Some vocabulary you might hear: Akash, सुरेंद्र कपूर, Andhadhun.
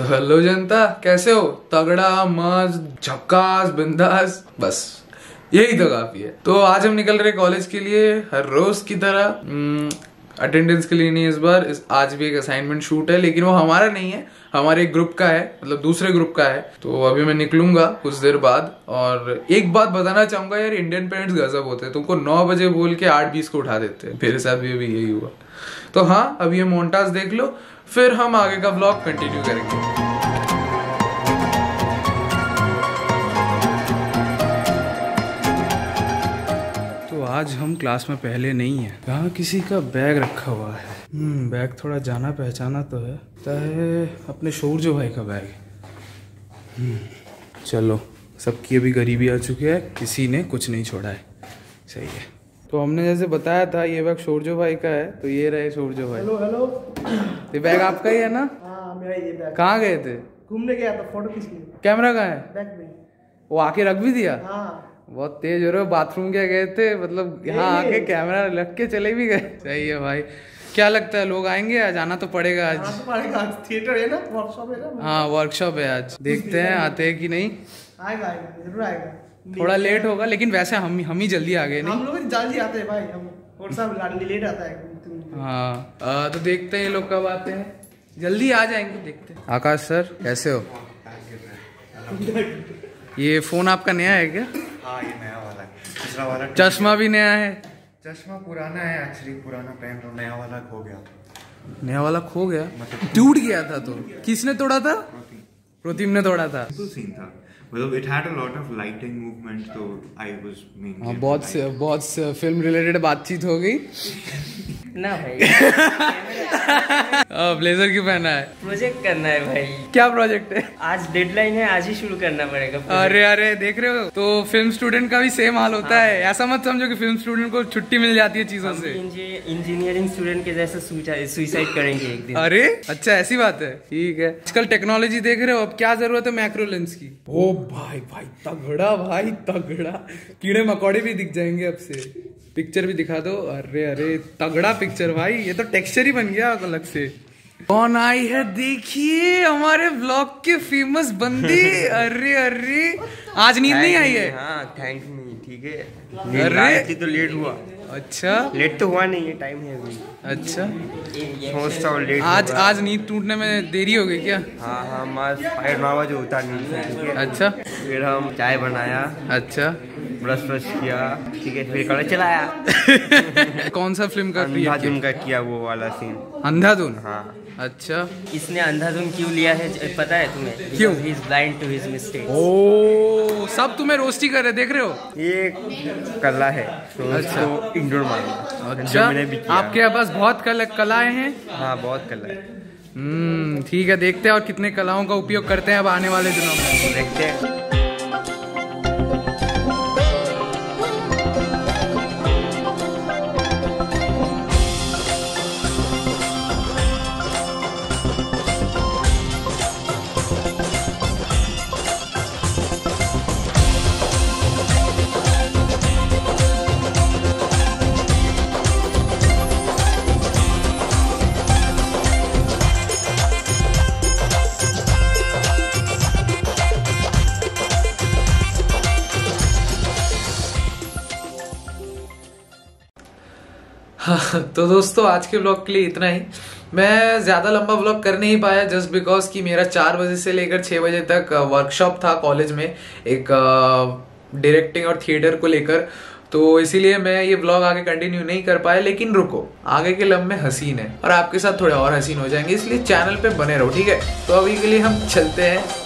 तो हेलो जनता, कैसे हो? तगड़ा, मस्त, झक्कास, बिंदास, बस यही तो काफी है। तो आज हम निकल रहे कॉलेज के लिए हर रोज की तरह। अटेंडेंस के लिए नहीं, इस बार आज भी एक असाइनमेंट शूट है, लेकिन वो हमारा नहीं है, हमारे एक ग्रुप का है, मतलब दूसरे ग्रुप का है। तो अभी मैं निकलूंगा कुछ देर बाद। और एक बात बताना चाहूंगा यार, इंडियन पेरेंट्स गजब होते हैं, तुमको 9 बजे बोल के 8:20 को उठा देते हैं। मेरे साथ भी अभी यही हुआ। तो हाँ, अभी ये मोन्टाज देख लो, फिर हम आगे का व्लॉग कंटिन्यू करेंगे। आज हम क्लास में पहले नहीं है। यहाँ किसी का बैग रखा हुआ है। बैग थोड़ा जाना पहचाना तो है, अपने शौर्य भाई का बैग है। चलो, सबकी अभी गरीबी आ चुकी है, किसी ने कुछ नहीं छोड़ा है। सही है। तो हमने जैसे बताया था, ये बैग शौर्य भाई का है, तो ये रहे शौर्य भाई। हेलो हेलो, ये बैग आपका ही है ना? हाँ, मेरा ये बैग। कहाँ गए थे? घूमने गया था, फोटो खींचने। कैमरा कहाँ है? बैग में। वो आके रख भी दिया? हाँ। बहुत तेज हो रहे हो। बाथरूम क्या गए थे? मतलब यहाँ आके कैमरा लग के चले भी गए। सही है भाई। क्या लगता है, लोग आएंगे? आज आना तो पड़ेगा। आज थिएटर है ना, वर्कशॉप है ना। हाँ, वर्कशॉप है आज। देखते हैं आते हैं कि नहीं। आएगा, आएगा, जरूर आएगा। थोड़ा लेट होगा, लेकिन वैसे हम ही जल्दी आ गए। जल्दी आते हैं भाई हम, लेट आता है। हाँ, तो देखते हैं ये लोग कब आते हैं। जल्दी आ जाएंगे, देखते हैं। आकाश सर, कैसे हो? ये फोन आपका नया है क्या? हाँ, ये नया वाला है। दूसरा वाला चश्मा भी नया है? चश्मा पुराना है एक्चुअली, पुराना पहन रहा हूँ। नया वाला खो गया। नया वाला खो गया मतलब टूट गया था। तो किसने तोड़ा था? प्रोतिम ने तोड़ा था। तो सीन था, मतलब it had a lot of lighting movement, तो आई वाज मेन। बहुत से फिल्म रिलेटेड बातचीत हो गई ना भाई। ब्लेजर क्यों पहना है? प्रोजेक्ट करना है भाई। क्या प्रोजेक्ट है? आज डेडलाइन है, आज ही शुरू करना पड़ेगा। अरे अरे, देख रहे हो तो फिल्म स्टूडेंट का भी सेम हाल होता है। ऐसा मत समझो कि फिल्म स्टूडेंट को छुट्टी मिल जाती है चीजों से। इंजीनियरिंग स्टूडेंट के जैसे सुसाइड करेंगे एक दिन। अरे अच्छा, ऐसी बात है, ठीक है। आजकल टेक्नोलॉजी देख रहे हो, अब क्या जरूरत है मैक्रो लेंस की। ओ भाई भाई तगड़ा, भाई तगड़ा। कीड़े मकोड़े भी दिख जाएंगे अब से। पिक्चर भी दिखा दो। अरे अरे, तगड़ा पिक्चर भाई। ये तो टेक्सचर ही बन गया अलग से। कौन आई है? देखिए हमारे ब्लॉग के फेमस बंदी। अरे अरे, आज नींद नहीं आई है? हाँ, थैंक मी। ठीक है, अरे तो लेट हुआ। अच्छा, लेट तो हुआ नहीं है, टाइम है अभी। अच्छा, आज नींद टूटने में देरी हो गई क्या? हाँ हाँ, मावा जो होता नींद। अच्छा, फिर हम चाय बनाया। अच्छा, ब्रश ब्रश किया, ठीक है, फिर कलर चलाया। कौन सा फिल्म का? अंधाधुन का किया वो वाला सीन। अंधाधुन? हाँ। अच्छा, इसने अंधाधुन क्यों लिया है पता है तुम्हें? क्यों? He is blind to his mistakes. ओ, सब तुम्हें रोस्टी कर रहे, देख रहे हो? ये कला है तो अच्छा, इग्नोर मारो। अच्छा, आपके पास बहुत कलाएं हैं? हाँ, बहुत कला है। ठीक है, देखते हैं और कितने कलाओं का उपयोग करते हैं अब आने वाले दिनों में, देखते हैं। तो दोस्तों, आज के व्लॉग के लिए इतना ही। मैं ज़्यादा लंबा व्लॉग कर नहीं पाया, जस्ट बिकॉज कि मेरा 4 बजे से लेकर 6 बजे तक वर्कशॉप था कॉलेज में, एक डायरेक्टिंग और थिएटर को लेकर। तो इसीलिए मैं ये व्लॉग आगे कंटिन्यू नहीं कर पाया। लेकिन रुको, आगे के लम्बे हसीन है और आपके साथ थोड़े और हसीन हो जाएंगे, इसलिए चैनल पे बने रहो, ठीक है? तो अभी के लिए हम चलते हैं।